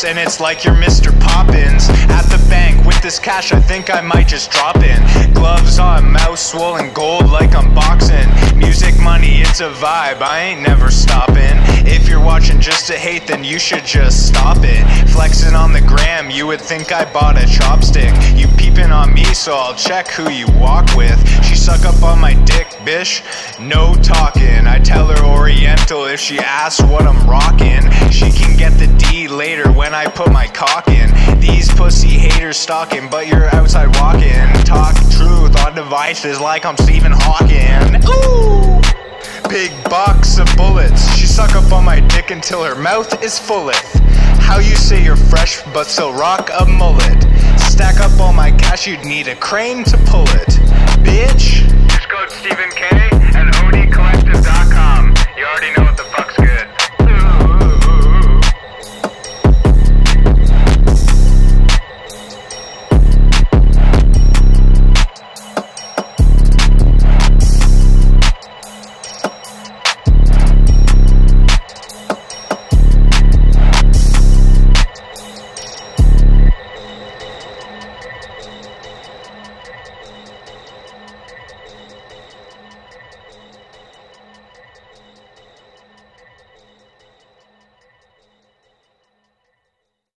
pops, and it's like you're Mr. Poppins at the bank. With this cash, I think I might just drop in. Gloves on, mouth swollen gold like I'm boxing. Music, money, it's a vibe, I ain't never stopping. If you're watching just to hate, then you should just stop it. Flexing on the gram, you would think I bought a chopstick. You peeping on me, so I'll check who you walk with. She suck up on my dick, bish, no talking. I tell her oriental if she asks what I'm rocking. She can get the D later when I put my cock in. These pussy haters stalking, but you're outside walking. Talk truth on devices like I'm Stephen Hawking. Ooh! Big box of bullets. She suck up on my dick until her mouth is fulleth. How you say you're fresh but still rock a mullet. Stack up all my cash, you'd need a crane to pull it. Bitch! Just code Stephen K and